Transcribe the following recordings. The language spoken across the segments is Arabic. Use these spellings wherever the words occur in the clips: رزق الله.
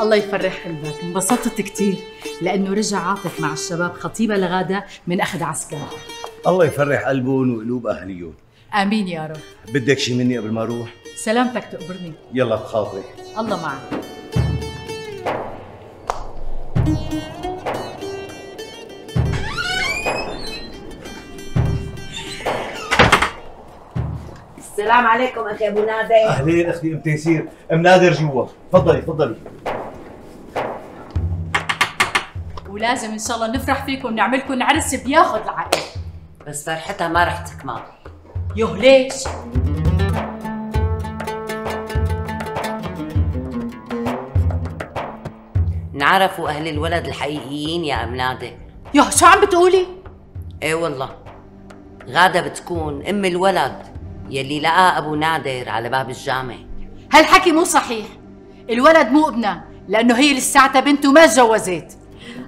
الله يفرح قلبك، انبسطت كثير لأنه رجع عاطف مع الشباب خطيبة لغادة من أخذ عسكري. الله يفرح قلبهم وقلوب أهليهم. آمين يا رب. بدك شي مني قبل ما أروح؟ سلامتك تقبرني. يلا بخاطرك. الله معك. السلام عليكم اخي ابو نادر. اهلين اختي ام تيسير، ام نادر جوا، تفضلي تفضلي. ولازم ان شاء الله نفرح فيكم ونعملكم عرس بياخذ العقل. بس فرحتها ما رح تكمل. يوه ليش؟ انعرفوا اهل الولد الحقيقيين يا ام نادر. يوه شو عم بتقولي؟ ايه والله غادة بتكون ام الولد يلي لقى ابو نادر على باب الجامع. هالحكي مو صحيح، الولد مو ابنها لانه هي لساتها بنت وما تجوزت.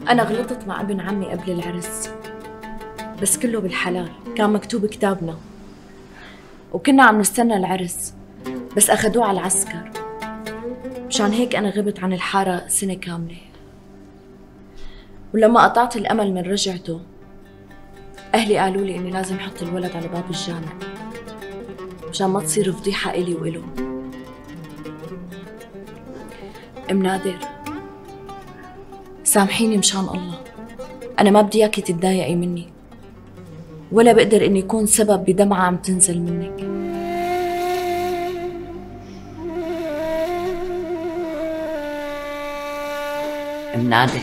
انا غلطت مع ابن عمي قبل العرس بس كله بالحلال، كان مكتوب كتابنا وكنا عم نستنى العرس بس اخذوه على العسكر، مشان هيك انا غبت عن الحاره سنه كامله. ولما قطعت الامل من رجعته اهلي قالوا لي اني لازم احط الولد على باب الجامع مشان ما تصير فضيحة إلي وإله. أم نادر سامحيني مشان الله، أنا ما بدي إياكي تتضايقي مني ولا بقدر إني أكون سبب بدمعة عم تنزل منك. أم نادر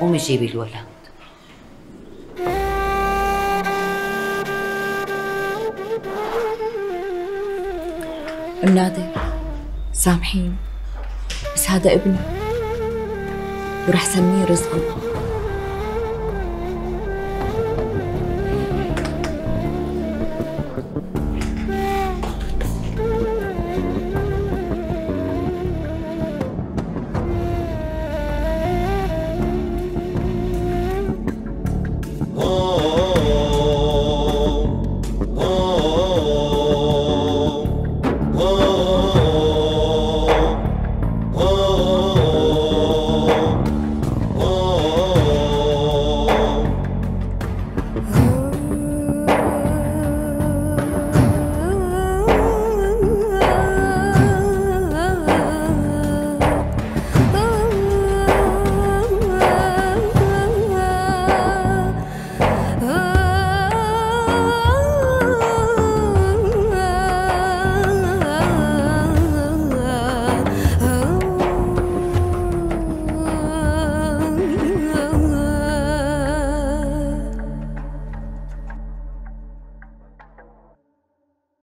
قومي جيبي الولد. أم نادر سامحيني بس هذا ابني ورح سميه رزق الله.